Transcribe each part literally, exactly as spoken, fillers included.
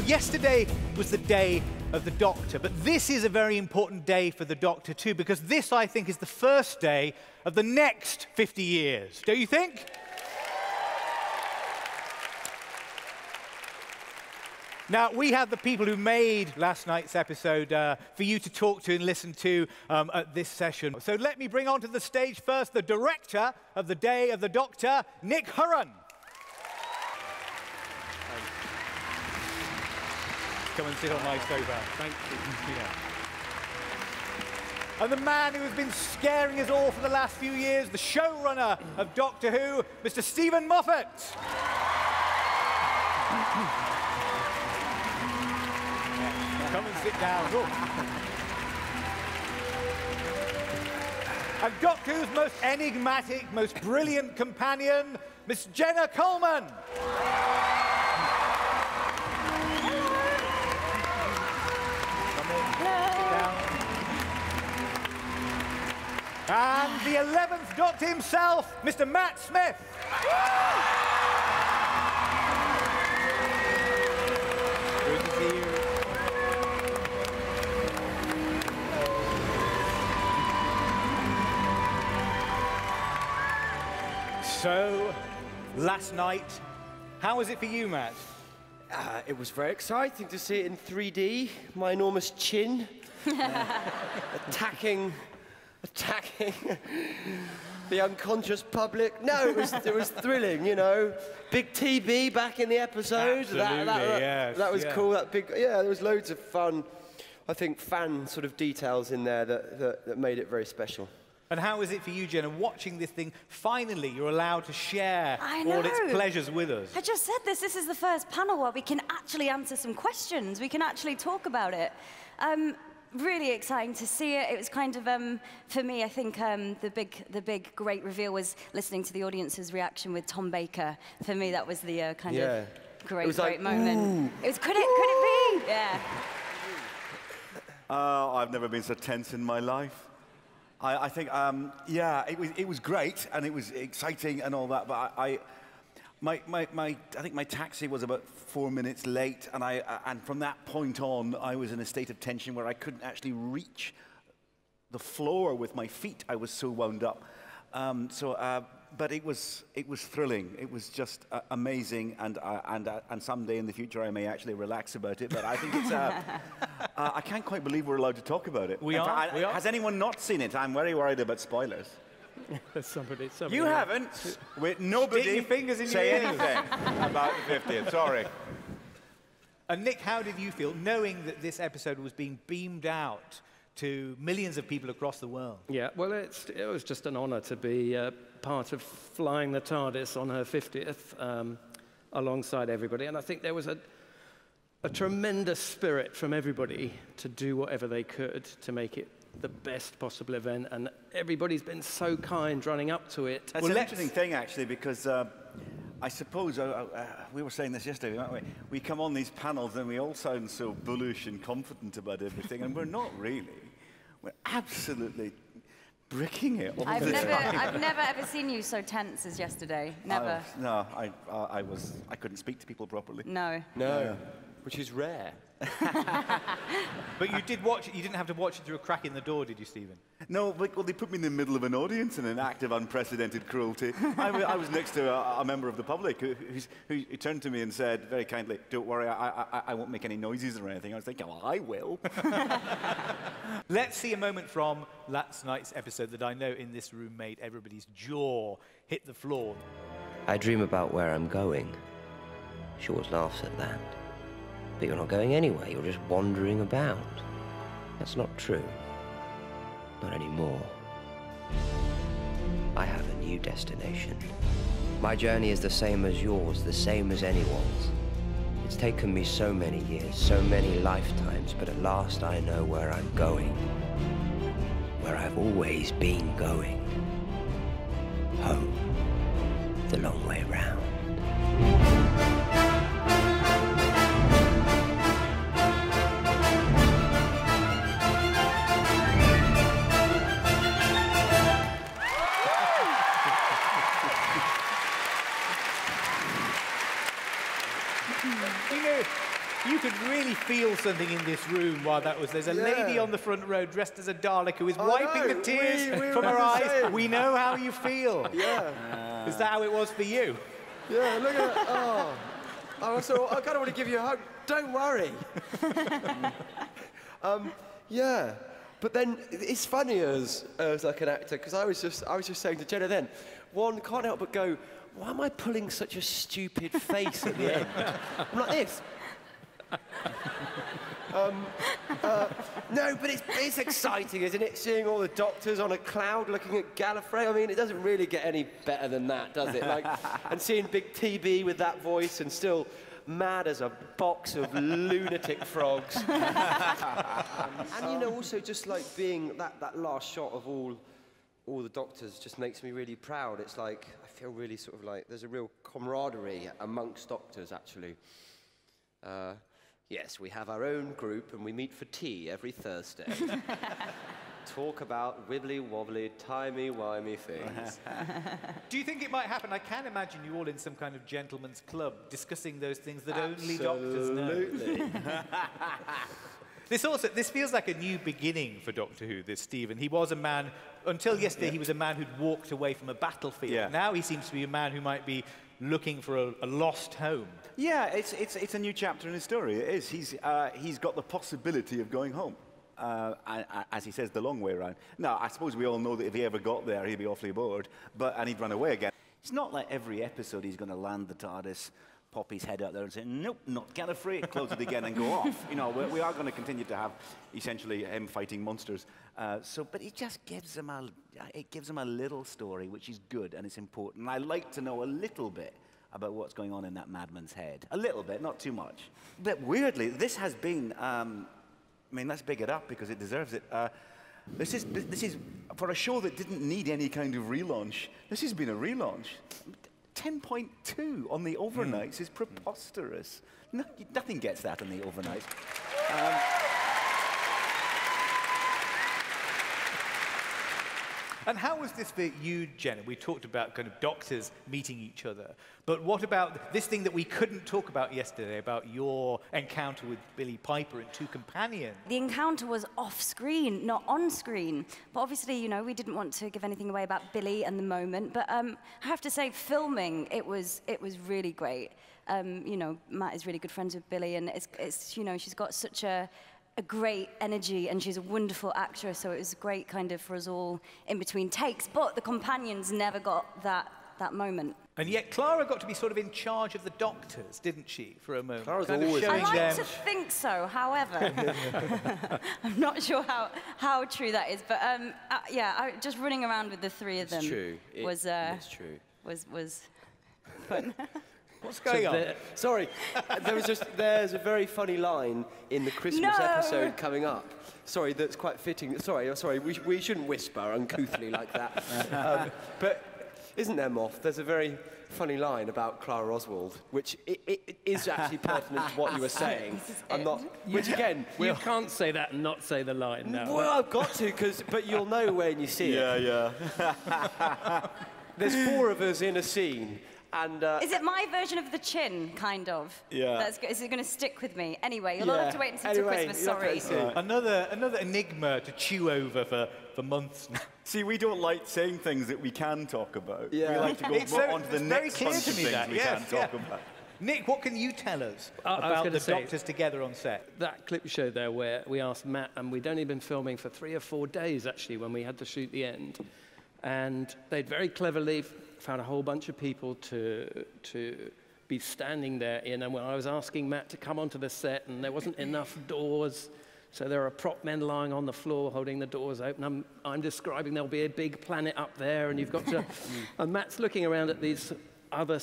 Well, yesterday was the day of the Doctor, but this is a very important day for the Doctor too, because this, I think, is the first day of the next fifty years. Don't you think? Now, we have the people who made last night's episode uh, for you to talk to and listen to um, at this session. So let me bring onto the stage first the director of the Day of the Doctor, Nick Hurran. Come and sit on my sofa. Thank you. Yeah. And the man who has been scaring us all for the last few years, the showrunner of Doctor Who, Mister Stephen Moffat. Come and sit down. And Doctor Who's most enigmatic, most brilliant companion, Miss Jenna Coleman. Hello. Come in. Sit down. And the eleventh Doctor himself, Mister Matt Smith. So, last night, how was it for you, Matt? Uh, it was very exciting to see it in three D. My enormous chin uh, attacking, attacking the unconscious public. No, it was it was thrilling, you know. Big T B back in the episode. Absolutely, that, that, yes, that was yeah. cool. That big, yeah, there was loads of fun. I think fan sort of details in there that that, that made it very special. And how is it for you, Jenna, watching this thing? Finally, you're allowed to share all its pleasures with us. I just said this. This is the first panel where we can actually answer some questions. We can actually talk about it. Um, really exciting to see it. It was kind of, um, for me, I think um, the big, the big great reveal was listening to the audience's reaction with Tom Baker. For me, that was the uh, kind yeah. of great, great like, moment. Ooh. It was, could it, could it be? Yeah. Uh, I've never been so tense in my life. I, I think, um, yeah, it was, it was great, and it was exciting and all that, but I, I, my, my, my, I think my taxi was about four minutes late, and, I, uh, and from that point on, I was in a state of tension where I couldn't actually reach the floor with my feet. I was so wound up. Um, so, uh, but it was, it was thrilling. It was just uh, amazing, and, uh, and, uh, and someday in the future I may actually relax about it, but I think it's... Uh, uh, I can't quite believe we're allowed to talk about it. We, are, fact, I, we are. Has anyone not seen it? I'm very worried about spoilers. somebody, somebody you haven't? With nobody fingers in say anything about the fiftieth, sorry. And Nick, how did you feel knowing that this episode was being beamed out to millions of people across the world? Yeah, well, it's, it was just an honor to be uh, part of flying the TARDIS on her fiftieth um, alongside everybody. And I think there was a, a tremendous spirit from everybody to do whatever they could to make it the best possible event. And everybody's been so kind running up to it. That's well, an interesting thing, actually, because uh, I suppose, uh, uh, we were saying this yesterday, weren't we? We come on these panels and we all sound so bullish and confident about everything, and we're not really. We're absolutely bricking it all I've the never, time. I've never ever seen you so tense as yesterday, never. I, no, I, I, I, was, I couldn't speak to people properly. No. No, yeah. Which is rare. But you did watch it, you didn't have to watch it through a crack in the door, did you, Stephen? No, like, well, they put me in the middle of an audience in an act of unprecedented cruelty. I, I was next to a, a member of the public who, who, who turned to me and said, very kindly, don't worry, I, I, I won't make any noises or anything. I was thinking, well, I will. Let's see a moment from last night's episode that I know in this room made everybody's jaw hit the floor. I dream about where I'm going. She always laughs at that. But you're not going anywhere, you're just wandering about. That's not true. Not anymore. I have a new destination. My journey is the same as yours, the same as anyone's. It's taken me so many years, so many lifetimes, but at last I know where I'm going. Where I've always been going. Home. The long way round. could really feel something in this room while that was. There's a yeah. lady on the front row dressed as a Dalek who is oh wiping no, the tears we, we from her eyes. Same. We know how you feel. Yeah. Uh. Is that how it was for you? Yeah, look at that. Oh. I, so, I kind of want to give you a hug. Don't worry. um, yeah. But then it's funny as, as like an actor, because I was just I was just saying to Jenna then, one can't help but go, why am I pulling such a stupid face at the end? I'm like this. um, uh, no, but it's, it's exciting, isn't it? Seeing all the doctors on a cloud looking at Gallifrey. I mean, it doesn't really get any better than that, does it? Like, and seeing Big T B with that voice and still mad as a box of lunatic frogs. um, and, you know, also just like being that, that last shot of all, all the doctors just makes me really proud. It's like, I feel really sort of like there's a real camaraderie amongst doctors, actually. Uh, yes, we have our own group and we meet for tea every Thursday. Talk about wibbly-wobbly, timey-wimey things. Do you think it might happen? I can imagine you all in some kind of gentleman's club discussing those things that Absolutely. Only doctors know. This also, this feels like a new beginning for Doctor Who, this Stephen. He was a man, until yesterday, yeah. he was a man who'd walked away from a battlefield. Yeah. Now he seems to be a man who might be looking for a, a lost home. Yeah, it's, it's, it's a new chapter in his story. It is. He's, uh, he's got the possibility of going home. Uh, as he says, the long way around. Now, I suppose we all know that if he ever got there, he'd be awfully bored, but, and he'd run away again. It's not like every episode he's going to land the TARDIS, pop his head out there and say, nope, not Gallifrey, close it again and go off. You know, we, we are going to continue to have, essentially, him fighting monsters. Uh, so, but it just gives him, a, it gives him a little story, which is good and it's important. And I like to know a little bit about what's going on in that madman's head. A little bit, not too much. But weirdly, this has been... Um, I mean, let's big it up because it deserves it. Uh, this is, this is, for a show that didn't need any kind of relaunch, this has been a relaunch. ten point two on the overnights mm. is preposterous. No, nothing gets that on the overnights. Um, And how was this for you, Jenna? We talked about kind of doctors meeting each other, but what about this thing that we couldn't talk about yesterday, about your encounter with Billy Piper and Two Companions? The encounter was off-screen, not on-screen. But obviously, you know, we didn't want to give anything away about Billy and the moment, but um, I have to say, filming, it was, it was really great. Um, you know, Matt is really good friends with Billy, and it's, it's you know, she's got such a... a great energy, and she's a wonderful actress, so it was great kind of for us all in between takes, but the companions never got that, that moment. And yet Clara got to be sort of in charge of the doctors, didn't she, for a moment? Clara's kind always of showing I like them. To think so, however. I'm not sure how, how true that is, but um, uh, yeah, I, just running around with the three of it's them true. It, was, uh, it's true. was... was fun. What's going so on? There, sorry, there was just, there's a very funny line in the Christmas no! episode coming up. Sorry, that's quite fitting. Sorry, sorry, we, sh we shouldn't whisper uncouthly like that. um, but isn't there, Moff? There's a very funny line about Clara Oswald, which it, it is actually pertinent to what you were saying. I'm not. Which again, you we'll, can't say that and not say the line. No. Well, I've got to, because but you'll know when you see yeah, it. Yeah, yeah. There's four of us in a scene. And, uh, is it my version of the chin, kind of? Yeah. That's go is it going to stick with me? Anyway, you'll yeah. all have to wait until anyway, Christmas, sorry. Right. Another, another enigma to chew over for, for months now. See, we don't like saying things that we can talk about. Yeah. We like to go on so, to the next bunch of things that. we yes, can yeah. talk about. Nick, what can you tell us uh, about the say, doctors together on set? That clip show there where we asked Matt, and we'd only been filming for three or four days, actually, when we had to shoot the end. And they'd very cleverly... found a whole bunch of people to, to be standing there in. And when I was asking Matt to come onto the set, and there wasn't enough doors, so there are prop men lying on the floor holding the doors open. I'm, I'm describing there'll be a big planet up there, and you've got to... and Matt's looking around at these other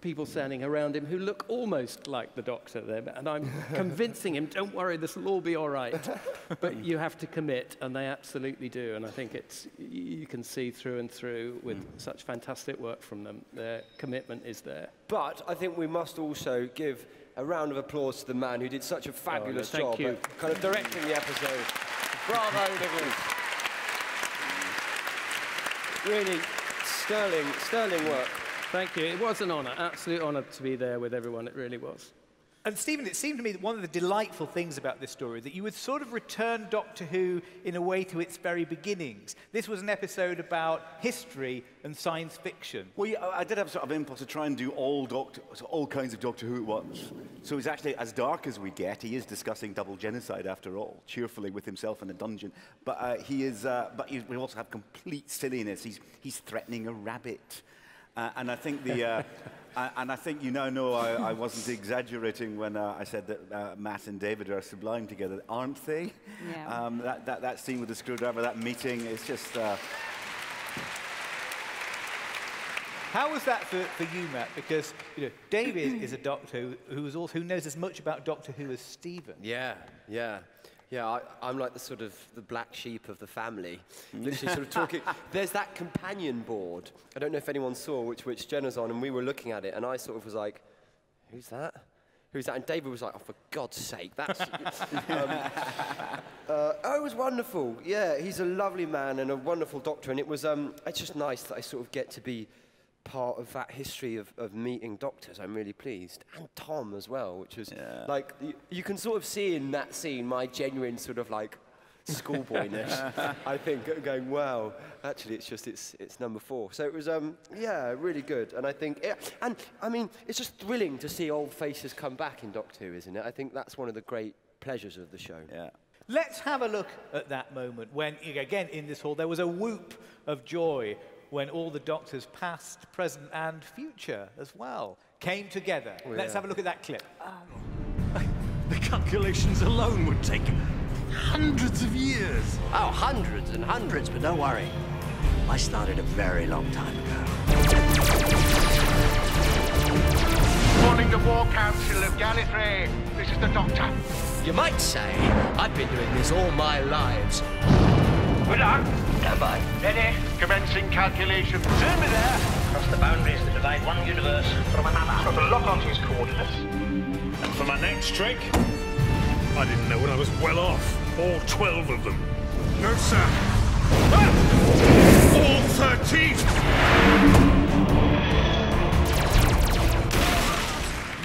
people standing around him who look almost like the doctor there, and I'm convincing him, don't worry, this will all be all right. But you have to commit, and they absolutely do, and I think it's, you can see through and through with mm. such fantastic work from them. Their commitment is there. But I think we must also give a round of applause to the man who did such a fabulous oh, no, job at kind of directing the episode. Bravo, Nicholas. Really sterling, sterling work. Thank you. It was an honour, absolute honour to be there with everyone. It really was. And Stephen, it seemed to me that one of the delightful things about this story that you would sort of return Doctor Who in a way to its very beginnings. This was an episode about history and science fiction. Well, yeah, I did have sort of impulse to try and do all Doctor, all kinds of Doctor Who at once. So it's actually as dark as we get. He is discussing double genocide after all, cheerfully with himself in a dungeon. But uh, he is. Uh, but he, we also have complete silliness. He's he's threatening a rabbit. Uh, and I think the, uh, I, and I think you now know I, I wasn't exaggerating when uh, I said that uh, Matt and David are sublime together, aren't they? Yeah. Um, that, that, that scene with the screwdriver, that meeting, it's just... Uh... How was that for, for you, Matt? Because you know, David is a doctor who, is also, who knows as much about Doctor Who as Stephen. Yeah, yeah. Yeah, I, I'm like the sort of the black sheep of the family, literally sort of talking. There's that companion board. I don't know if anyone saw which, which Jenna's on, and we were looking at it, and I sort of was like, who's that? Who's that? And David was like, oh, for God's sake, that's... um, uh, oh, it was wonderful. Yeah, he's a lovely man and a wonderful doctor, and it was, um, it's just nice that I sort of get to be part of that history of, of meeting doctors. I'm really pleased. And Tom as well, which was yeah. like, you, you can sort of see in that scene my genuine sort of like schoolboyness, I think, going, wow, actually it's just, it's, it's number four. So it was, um, yeah, really good. And I think, yeah, and I mean, it's just thrilling to see old faces come back in Doctor Who, isn't it? I think that's one of the great pleasures of the show. Yeah. Let's have a look at that moment when, again, in this hall, there was a whoop of joy when all the doctors, past, present, and future as well, came together. Oh, yeah. Let's have a look at that clip. Um. The calculations alone would take hundreds of years. Oh, hundreds and hundreds, but don't worry. I started a very long time ago. Morning, the War Council of Gallifrey. This is the Doctor. You might say I've been doing this all my lives. Good luck. Standby. Ready. Commencing calculation. Turn me there. Cross the boundaries that divide one universe from another. Got a lock onto his coordinates. And for my next trick, I didn't know when I was well off. All twelve of them. No, sir. Ah! All thirteen.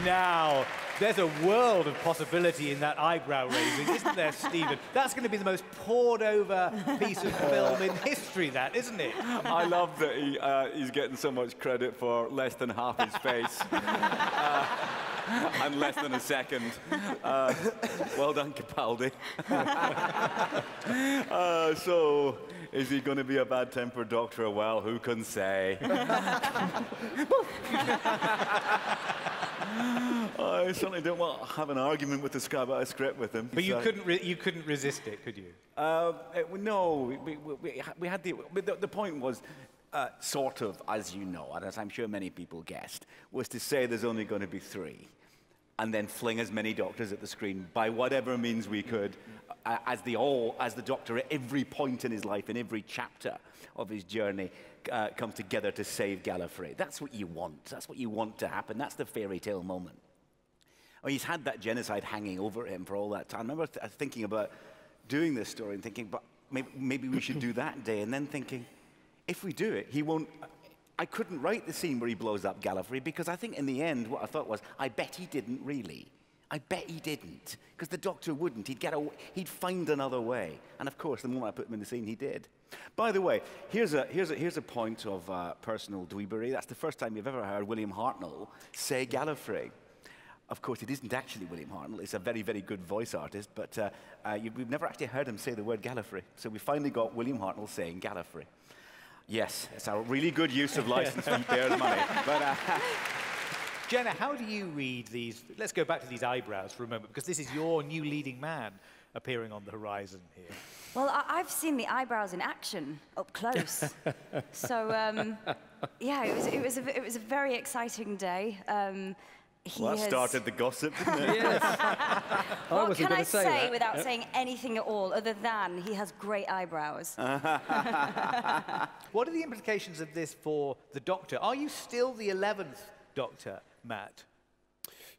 Now. There's a world of possibility in that eyebrow raising, isn't there, Stephen? That's going to be the most poured-over piece of film in history, that, isn't it? I love that he, uh, he's getting so much credit for less than half his face. uh, and less than a second. Uh, well done, Capaldi. uh, so, is he going to be a bad-tempered doctor? Well, who can say? I certainly don't want to have an argument with this guy about a script with him. But you, so. couldn't, re you couldn't resist it, could you? Uh, it, no, we, we, we had the, the... The point was, uh, sort of, as you know, and as I'm sure many people guessed, was to say there's only going to be three, and then fling as many doctors at the screen by whatever means we could, uh, as the all, as the doctor at every point in his life, in every chapter of his journey, uh, comes together to save Gallifrey. That's what you want. That's what you want to happen. That's the fairy tale moment. Oh, he's had that genocide hanging over him for all that time. I remember th thinking about doing this story and thinking, but maybe, maybe we should do that day, and then thinking, if we do it, he won't... I couldn't write the scene where he blows up Gallifrey because I think in the end what I thought was, I bet he didn't really. I bet he didn't, because the Doctor wouldn't. He'd, get a, he'd find another way. And of course, the moment I put him in the scene, he did. By the way, here's a, here's a, here's a point of uh, personal dweebery. That's the first time you've ever heard William Hartnell say Gallifrey. Of course, it isn't actually William Hartnell. It's a very, very good voice artist, but uh, uh, you, we've never actually heard him say the word Gallifrey. So we finally got William Hartnell saying Gallifrey. Yes, it's a really good use of license from Bear's money. But, uh, Jenna, how do you read these? Let's go back to these eyebrows for a moment, because this is your new leading man appearing on the horizon here. Well, I I've seen the eyebrows in action up close. So, um, yeah, it was, it, was a, it was a very exciting day. Um, He well, that started the gossip, didn't it? Yes. What well, can I say, say without yeah. saying anything at all, other than he has great eyebrows? What are the implications of this for the Doctor? Are you still the eleventh Doctor, Matt?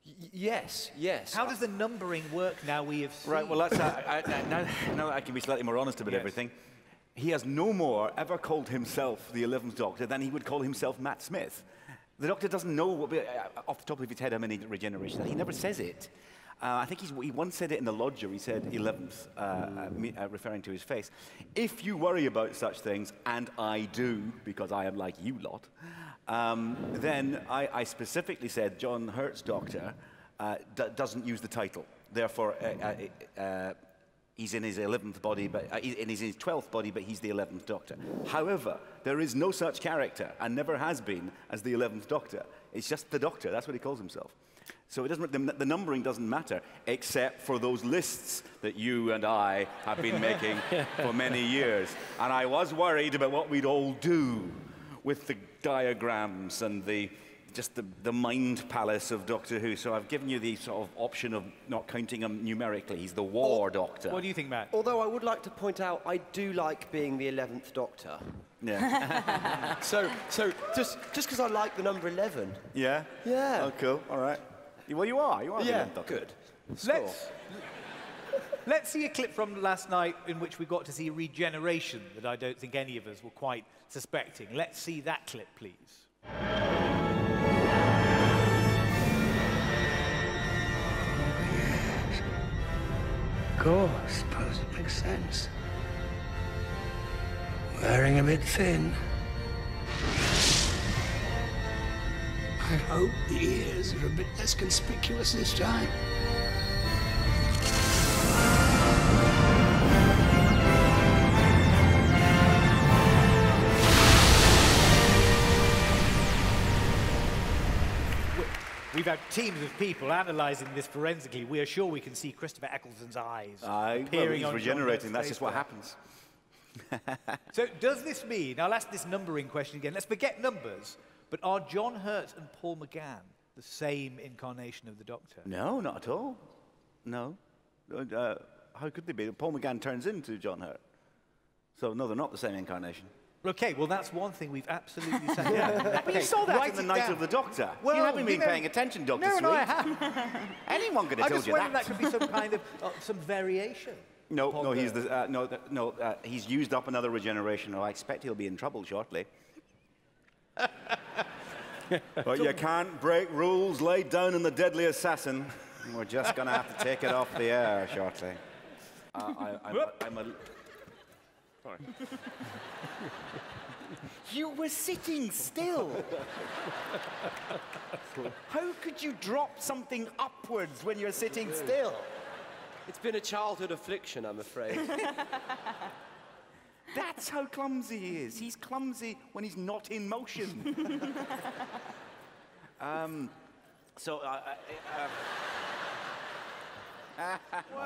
Y yes, yes. How does the numbering work now we have seen? Right, well, that's, I, I, now, now I can be slightly more honest about yes. everything. He has no more ever called himself the eleventh Doctor than he would call himself Matt Smith. The Doctor doesn't know, what, off the top of his head, how many regenerations. He never says it. Uh, I think he's, he once said it in The Lodger. He said eleventh, uh, uh, referring to his face. If you worry about such things, and I do, because I am like you lot, um, then I, I specifically said John Hurt's Doctor uh, d doesn't use the title. Therefore, uh, uh, uh, he's in his eleventh body, but uh, he's in his twelfth body, but he's the eleventh Doctor. However, there is no such character, and never has been, as the eleventh Doctor. It's just the Doctor. That's what he calls himself. So it doesn't, the, the numbering doesn't matter, except for those lists that you and I have been making for many years. And I was worried about what we'd all do with the diagrams and the, just the, the mind palace of Doctor Who. So I've given you the sort of option of not counting them numerically. He's the war Al Doctor. What do you think, Matt? Although I would like to point out, I do like being the eleventh Doctor. Yeah. so so just just because I like the number eleven. Yeah? Yeah. Oh, cool. All right. Well, you are. You are yeah, the good. Let's, let's see a clip from last night in which we got to see regeneration that I don't think any of us were quite suspecting. Let's see that clip, please. Of course, I suppose it makes sense. Wearing a bit thin. I hope the ears are a bit less conspicuous this time. We've had teams of people analysing this forensically. We are sure we can see Christopher Eccleston's eyes. I, well, he's regenerating. That's just what happens. So does this mean, I'll ask this numbering question again. Let's forget numbers. But are John Hurt and Paul McGann the same incarnation of the Doctor? No, not at all. No. Uh, how could they be? Paul McGann turns into John Hurt. So, no, they're not the same incarnation. OK, well, that's one thing we've absolutely said. Yeah. But you saw that right in the Night down. of the Doctor. Well, you haven't been you know, paying attention, Doctor No, Sweet. No, I have. Anyone could have told you that. I just wondered that could be some kind of uh, some variation. No, no, he's the, uh, no, the, no uh, he's used up another regeneration, or I expect he'll be in trouble shortly. But you can't break rules laid down in The Deadly Assassin. We're just going to have to take it off the air shortly. Uh, I, I'm, I'm a... Sorry. You were sitting still. How could you drop something upwards when you're sitting still? It's been a childhood affliction, I'm afraid. That's how clumsy he is. He's clumsy when he's not in motion. um, so, uh, uh,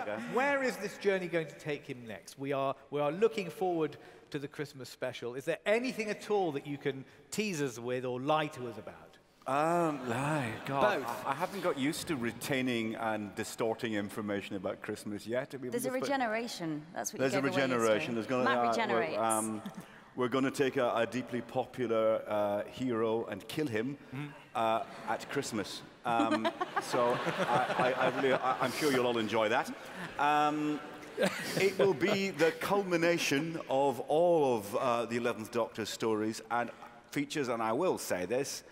where, where is this journey going to take him next? We are, we are looking forward to the Christmas special. Is there anything at all that you can tease us with or lie to us about? Um, lie, God. Both. I, I haven't got used to retaining and distorting information about Christmas yet. There's a regeneration. That's what you gave away yesterday. There's a regeneration. There's gonna, Matt uh, regenerates. We're, um, we're going to take a, a deeply popular uh, hero and kill him mm. uh, at Christmas. Um, so I, I, I really, I, I'm sure you'll all enjoy that. Um, It will be the culmination of all of uh, the eleventh Doctor's stories and features, and I will say this.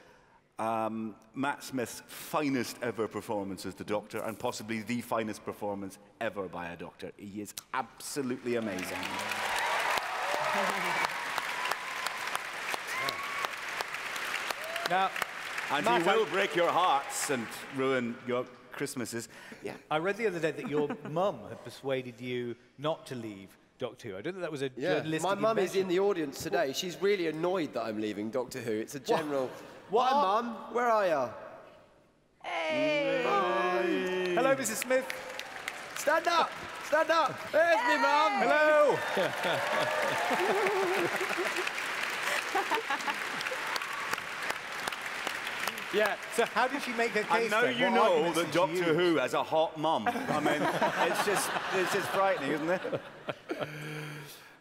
Um, Matt Smith's finest ever performance as the Doctor, and possibly the finest performance ever by a Doctor. He is absolutely amazing. Now, and Matt, he will I... break your hearts and ruin your Christmases. Yeah. I read the other day that your mum had persuaded you not to leave Doctor Who. I don't think that was a yeah. journalistic My mum is in the audience today. She's really annoyed that I'm leaving Doctor Who. It's a general... What? What? Hi, Mum. Where are you? Hey. Hi. Hello, Missus Smith. Stand up. Stand up. There's hey. me, Mum. Hello. Yeah. So how did she make her case? And now you know that Doctor Who has a hot mum. I mean, it's just it's just frightening, isn't it?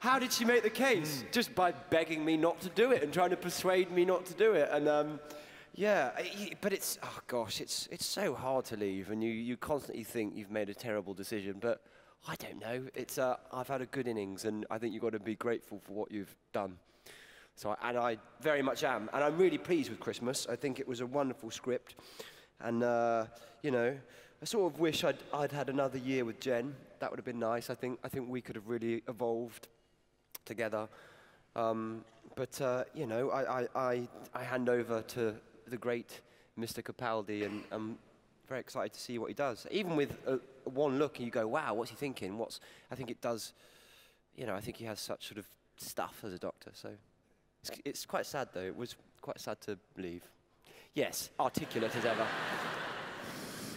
How did she make the case? Mm. Just by begging me not to do it and trying to persuade me not to do it. And um, yeah, but it's, oh gosh, it's, it's so hard to leave. And you, you constantly think you've made a terrible decision. But I don't know. It's, uh, I've had a good innings. And I think you've got to be grateful for what you've done. So, and I very much am. And I'm really pleased with Christmas. I think it was a wonderful script. And, uh, you know, I sort of wish I'd, I'd had another year with Jen. That would have been nice. I think, I think we could have really evolved together. Um, but, uh, you know, I, I, I, I hand over to the great Mister Capaldi, and I'm very excited to see what he does. Even with a, one look, you go, wow, what's he thinking? What's, I think it does, you know, I think he has such sort of stuff as a doctor. So it's, it's quite sad, though. It was quite sad to leave. Yes, articulate as ever.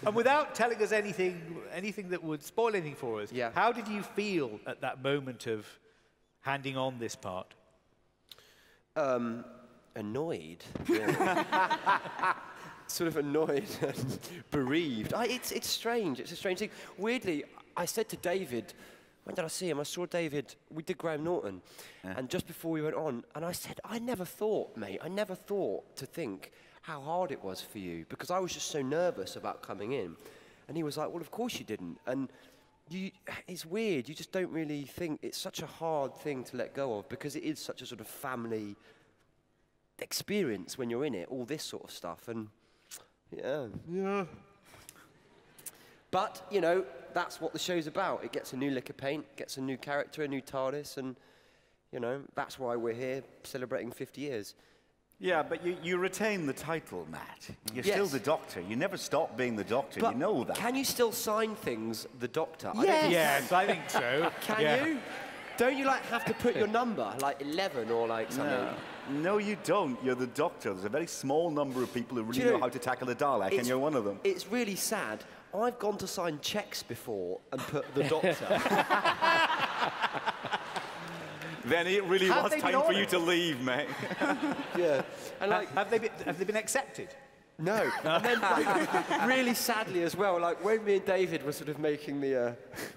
And without telling us anything, anything that would spoil anything for us, yeah. How did you feel at that moment of handing on this part? Um, annoyed. Yeah. Sort of annoyed and bereaved. I, it's, it's strange. It's a strange thing. Weirdly, I said to David, when did I see him? I saw David. We did Graham Norton. Yeah. And just before we went on, and I said, I never thought, mate, I never thought to think how hard it was for you, because I was just so nervous about coming in. And he was like, well, of course you didn't. And you, it's weird. You just don't really think. It's such a hard thing to let go of, because it is such a sort of family experience when you're in it, all this sort of stuff. And yeah. Yeah. But, you know, that's what the show's about. It gets a new lick of paint, gets a new character, a new TARDIS, and, you know, that's why we're here celebrating fifty years. Yeah, but you, you retain the title, Matt. You're yes. still the Doctor. You never stop being the Doctor. But you know that. Can you still sign things, the Doctor? Yes, I, don't think yes, I think so. Can yeah. you? Don't you, like, have to put your number, like eleven or, like, something? No. No, you don't. You're the Doctor. There's a very small number of people who really you know, know how to tackle a Dalek, and you're one of them. It's really sad. I've gone to sign cheques before and put the Doctor. Then it really have was time for you to leave, mate. Yeah. And like, have, have, they been, have they been accepted? No. And then, like, really sadly as well, like when me and David were sort of making the, uh,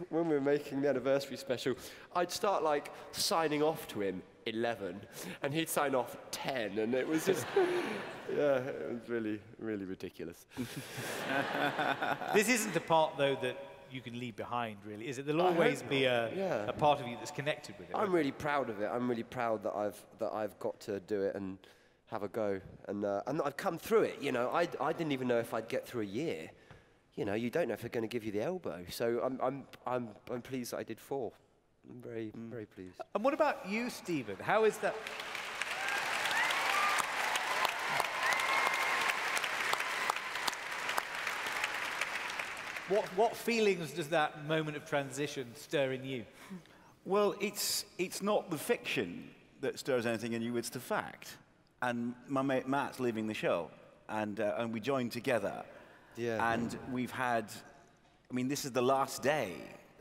when we were making the anniversary special, I'd start like signing off to him eleven, and he'd sign off ten, and it was just, yeah, it was really, really ridiculous. This isn't a part, though, that you can leave behind, really, is it? There'll always be a, yeah. a part of you that's connected with it. I'm really proud of it. I'm really proud that I've, that I've got to do it and have a go. And, uh, and I've come through it, you know. I, I didn't even know if I'd get through a year. You know, you don't know if they're going to give you the elbow. So I'm, I'm, I'm, I'm pleased that I did four. I'm very, mm. very pleased. And what about you, Stephen? How is that? What, what feelings does that moment of transition stir in you? Well, it's, it's not the fiction that stirs anything in you, it's the fact. And my mate Matt's leaving the show, and, uh, and we joined together. Yeah. And we've had, I mean, this is the last day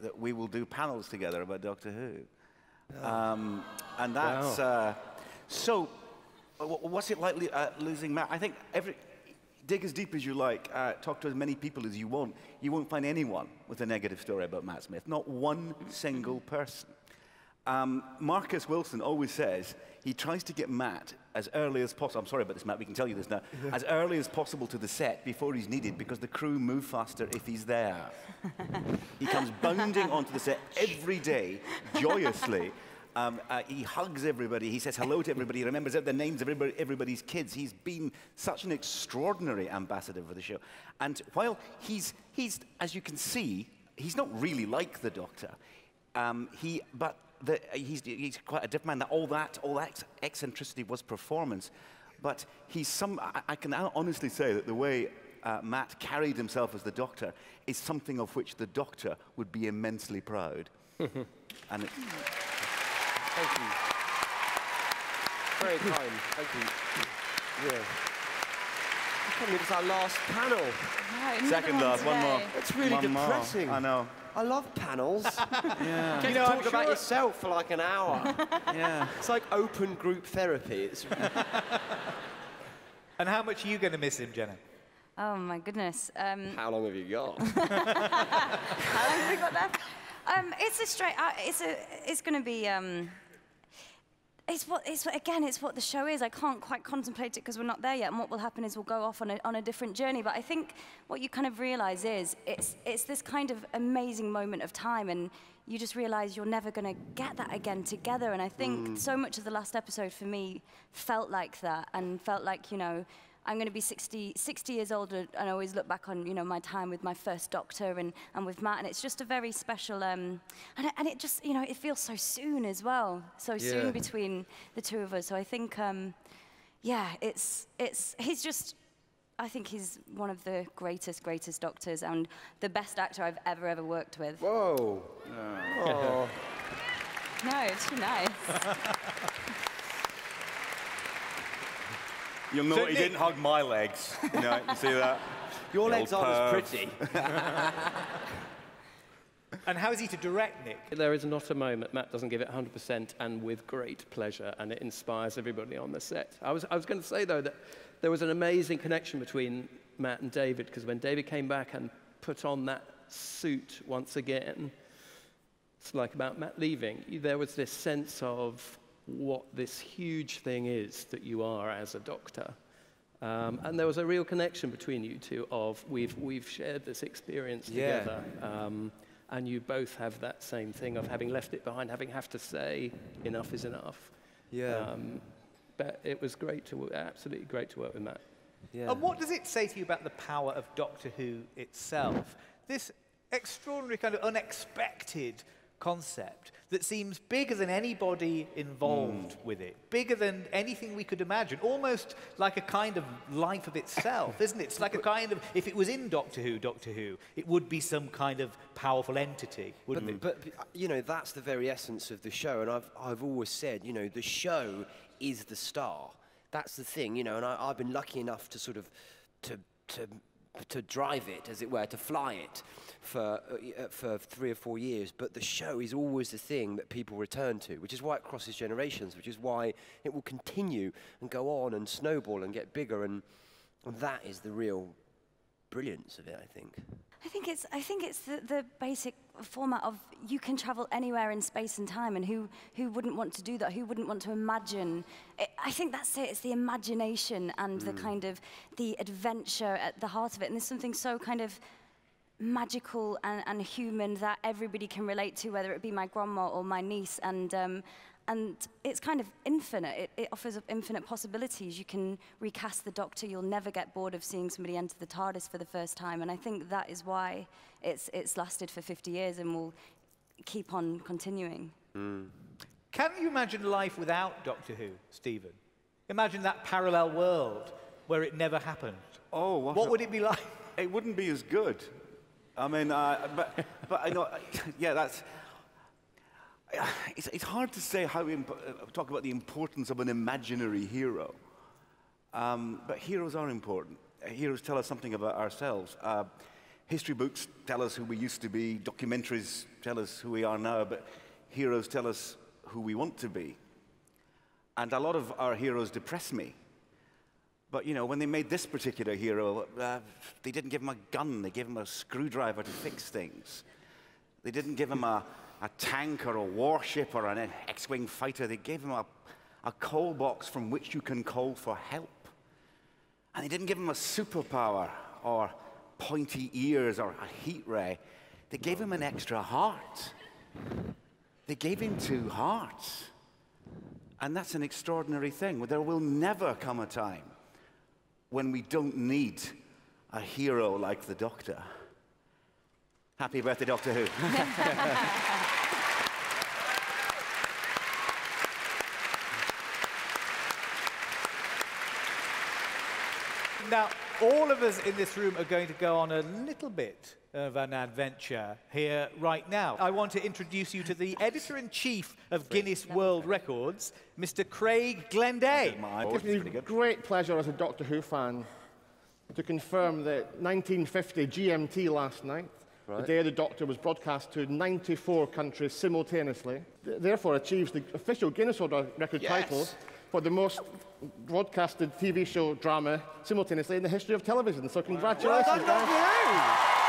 that we will do panels together about Doctor Who. Um, and that's, wow. uh, so what's it like uh, losing Matt? I think every, dig as deep as you like, uh, talk to as many people as you want, you won't find anyone with a negative story about Matt Smith, not one single person. Um, Marcus Wilson always says he tries to get Matt as early as possible, I'm sorry about this, Matt, we can tell you this now, as early as possible to the set before he's needed, because the crew move faster if he's there. He comes bounding onto the set every day, joyously. Um, uh, he hugs everybody, he says hello to everybody, he remembers the names of everybody, everybody's kids. He's been such an extraordinary ambassador for the show. And while he's, he's as you can see, he's not really like the Doctor, um, he, but the, he's, he's quite a different man. That all that, all that eccentricity was performance, but he's some. I, I can honestly say that the way uh, Matt carried himself as the Doctor is something of which the Doctor would be immensely proud. And it, thank you. Very kind. Thank you. Yeah. I can't believe it's our last panel. No, second last. One, one more. It's really one depressing. More. I know. I love panels. Yeah. You know, talk I'm about sure yourself for like an hour. Yeah. It's like open group therapy. It's and how much are you going to miss him, Jenna? Oh my goodness. Um, how long have you got? How long have we got left? Um, it's a straight. Uh, it's a. It's going to be. Um, It's what, it's what, again, it's what the show is. I can't quite contemplate it because we're not there yet. And what will happen is we'll go off on a, on a different journey. But I think what you kind of realise is it's, it's this kind of amazing moment of time, and you just realise you're never going to get that again together. And I think mm. so much of the last episode for me felt like that, and felt like, you know, I'm going to be sixty, sixty years old, and I always look back on, you know, my time with my first Doctor and, and with Matt, and it's just a very special, um, and, and it just, you know, it feels so soon as well, so yeah. soon between the two of us. So I think, um, yeah, it's, it's, he's just, I think he's one of the greatest, greatest Doctors, and the best actor I've ever, ever worked with. Whoa. No, no, it's too nice. You'll know so he Nick, didn't hug my legs. You know, you see that? Your the legs aren't as pretty. And how is he to direct, Nick? There is not a moment Matt doesn't give it one hundred percent, and with great pleasure, and it inspires everybody on the set. I was, I was going to say, though, that there was an amazing connection between Matt and David, because when David came back and put on that suit once again, it's like about Matt leaving, there was this sense of what this huge thing is that you are as a Doctor. Um, and there was a real connection between you two of we've, we've shared this experience yeah. together. Um, and you both have that same thing of having left it behind, having have to say enough is enough. Yeah. Um, but it was great to, absolutely great to work with Matt. Yeah. And what does it say to you about the power of Doctor Who itself? This extraordinary kind of unexpected concept that seems bigger than anybody involved mm. with it, bigger than anything we could imagine, almost like a kind of life of itself, isn't it? It's like a kind of, if it was in Doctor Who, Doctor Who, it would be some kind of powerful entity, wouldn't but, it? But, but, you know, that's the very essence of the show, and I've, I've always said, you know, the show is the star. That's the thing, you know, and I, I've been lucky enough to sort of, to, to, to drive it, as it were, to fly it for, uh, for three or four years, but the show is always the thing that people return to, which is why it crosses generations, which is why it will continue and go on and snowball and get bigger, and, and that is the real brilliance of it, I think. I think it's, I think it's the, the basic format of you can travel anywhere in space and time, and who, who wouldn't want to do that? Who wouldn't want to imagine? It, I think that's it. It's the imagination and mm. the kind of the adventure at the heart of it, and there's something so kind of magical and, and human that everybody can relate to, whether it be my grandma or my niece, and um, and it's kind of infinite. It, it offers up infinite possibilities. You can recast the Doctor. You'll never get bored of seeing somebody enter the TARDIS for the first time, and I think that is why it's, it's lasted for fifty years and will keep on continuing. Mm. Can you imagine life without Doctor Who, Stephen? Imagine that parallel world where it never happened. Oh, what, what would it be like? It wouldn't be as good. I mean, uh, but, but I know, yeah, that's, uh, it's, it's hard to say how, imp uh, talk about the importance of an imaginary hero, um, but heroes are important. Uh, heroes tell us something about ourselves. Uh, history books tell us who we used to be, documentaries tell us who we are now, but heroes tell us who we want to be. And a lot of our heroes depress me. But, you know, when they made this particular hero, uh, they didn't give him a gun. They gave him a screwdriver to fix things. They didn't give him a, a tank or a warship or an X-Wing fighter. They gave him a, a call box from which you can call for help. And they didn't give him a superpower or pointy ears or a heat ray. They gave him an extra heart. They gave him two hearts. And that's an extraordinary thing. There will never come a time when we don't need a hero like the Doctor. Happy birthday, Doctor Who. Now, all of us in this room are going to go on a little bit of an adventure here right now. I want to introduce you to the editor-in-chief of Guinness World Records, Mister Craig Glenday. It gives me great pleasure as a Doctor Who fan to confirm that nineteen fifty G M T last night, right. the day the Doctor was broadcast to ninety-four countries simultaneously, therefore achieves the official Guinness World Record yes. title for the most broadcasted T V show drama simultaneously in the history of television. So congratulations. Well done, guys.